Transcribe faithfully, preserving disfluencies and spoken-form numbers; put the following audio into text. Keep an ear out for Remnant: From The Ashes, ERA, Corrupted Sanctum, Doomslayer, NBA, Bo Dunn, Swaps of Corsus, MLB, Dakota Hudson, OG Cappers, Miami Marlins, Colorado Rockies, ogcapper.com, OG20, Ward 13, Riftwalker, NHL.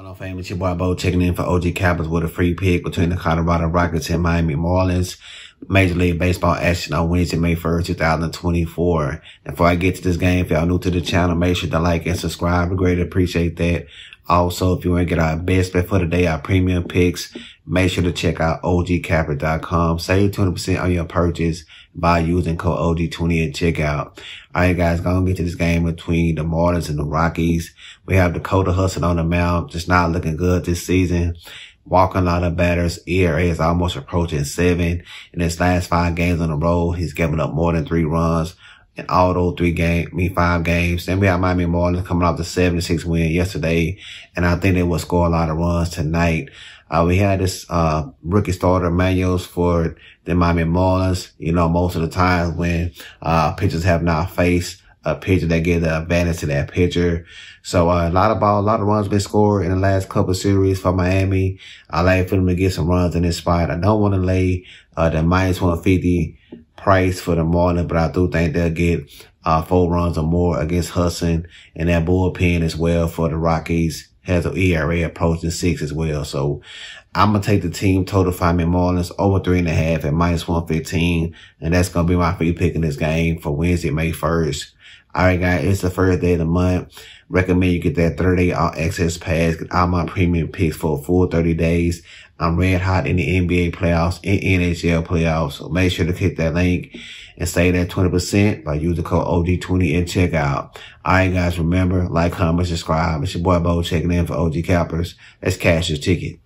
going on, fam? It's your boy Bo checking in for O G Cappers with a free pick between the Colorado Rockies and Miami Marlins. Major League Baseball action on Wednesday, May first, two thousand twenty-four. And before I get to this game, if y'all new to the channel, make sure to like and subscribe. I greatly appreciate that. Also, if you want to get our best bet for the day, our premium picks, make sure to check out O G capper dot com. Save twenty percent on your purchase by using code O G twenty at checkout. All right, guys, gonna get to this game between the Marlins and the Rockies. We have Dakota Hudson on the mound, just not looking good this season. Walking a lot of batters. E R A is almost approaching seven. In his last five games on the road, he's given up more than three runs in all those three games, I mean five games. Then we have Miami Marlins coming off the seven to six win yesterday, and I think they will score a lot of runs tonight. Uh, we had this uh rookie starter manuals for the Miami Marlins. You know, most of the times when uh pitchers have not faced a pitcher, that gives the advantage to that pitcher. So uh, a lot of ball, a lot of runs been scored in the last couple of series for Miami. I like for them to get some runs in this spot. I don't want to lay uh, the minus one fifty price for the Marlins, but I do think they'll get uh, four runs or more against Hudson, and that bullpen as well for the Rockies has an E R A approaching six as well. So I'm going to take the team total for Miami Marlins over three and a half at minus one fifteen. And that's going to be my free pick in this game for Wednesday, May first. All right, guys, it's the first day of the month. Recommend you get that thirty day all access pass. Get all my premium picks for a full thirty days. I'm red hot in the N B A playoffs and N H L playoffs. So make sure to click that link and save that twenty percent by using code O G twenty at checkout. All right, guys, remember, like, comment, subscribe. It's your boy Bo checking in for O G Cappers. That's cash your ticket.